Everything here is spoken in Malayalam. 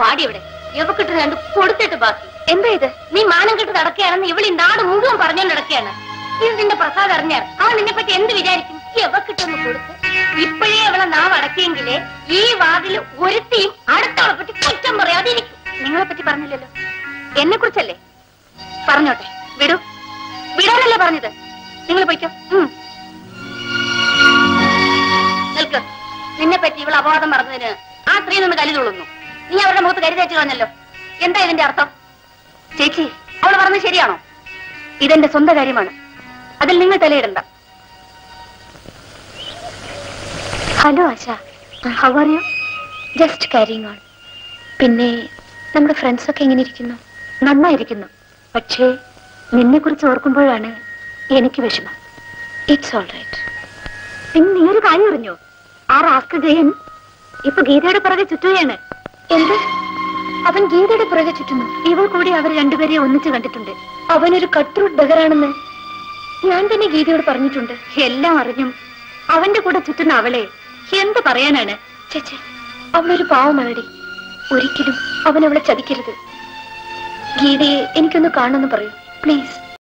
പാടിവിടെ എവക്കിട്ട് രണ്ട് കൊടുത്തിട്ട് ബാക്കി. എന്താ ഇത്? നീ മാനം കെട്ട് നടക്കുകയാണെന്ന് ഇവളി നാട് മുഴുവൻ പറഞ്ഞു നടക്കുകയാണ്. ഇത് നിന്റെ പ്രസാദ് അറിഞ്ഞാൽ അവൻ നിന്നെപ്പറ്റി എന്ത് വിചാരിക്കും? എവക്കിട്ടൊന്ന് കൊടുത്ത് ഇപ്പോഴേ അവളെ നാം അടക്കിയെങ്കിലേ ഈ വാതിൽ ഒരുത്തിയും അടുത്തവളെ പറ്റി കുറ്റം പറയാതെ ഇരിക്കും. നിങ്ങളെ പറ്റി പറഞ്ഞില്ലല്ലോ, എന്നെ കുറിച്ചല്ലേ? പറഞ്ഞോട്ടെ, വിടൂ. വിടാനല്ലേ പറഞ്ഞത്? നിങ്ങൾ പോയിക്കോ. നിൽക്ക്. നിന്നെ പറ്റി ഇവൾ അപവാദം പറഞ്ഞതിന് ആ സ്ത്രീ നിന്ന് കലിതുള്ളുന്നു. നീ അവരുടെ മുഖത്ത് കരുതേറ്റ് കളഞ്ഞല്ലോ. എന്താ ഇതിന്റെ അർത്ഥം? ചേച്ചി, അവൾ പറഞ്ഞത് ശരിയാണോ? ഇതെന്റെ സ്വന്തം കാര്യമാണ്, അതിൽ നിങ്ങൾ തലയിടണ്ട. Hello Asha, how are you? Just carrying on. പിന്നെ നമ്മുടെ ഫ്രണ്ട്സൊക്കെ എങ്ങനെ ഇരിക്കുന്നു? നന്നായിരിക്കുന്നു. പക്ഷേ നിന്നെ കുറിച്ച് ഓർക്കുമ്പോഴാണ് എനിക്ക് വിഷമം. It's all right. പിന്നെ നീ ഒരു കാര്യം അറിഞ്ഞോ? ആ റാസ്കൽ ജയൻ ഇപ്പൊ ഗീതയുടെ പുറകെ ചുറ്റുകയാണ്. എന്ത്? അവൻ ഗീതയുടെ പുറകെ ചുറ്റുന്നു. ഇവൾ കൂടി അവർ രണ്ടുപേരെ ഒന്നിച്ചു കണ്ടിട്ടുണ്ട്. അവനൊരു കട്ട്രൂട്ട് ബഹറാണെന്ന് ഞാൻ തന്നെ ഗീതയോട് പറഞ്ഞിട്ടുണ്ട്. എല്ലാം അറിഞ്ഞും അവന്റെ കൂടെ ചുറ്റുന്ന അവളെ എന്ത് പറയാനാണ്? ചേച്ചി, അവളൊരു പാവമാടി. ഒരിക്കലും അവനവളെ ചതിക്കരുത്. ഗീതയെ എനിക്കൊന്ന് കാണണമെന്ന് പറയൂ, പ്ലീസ്.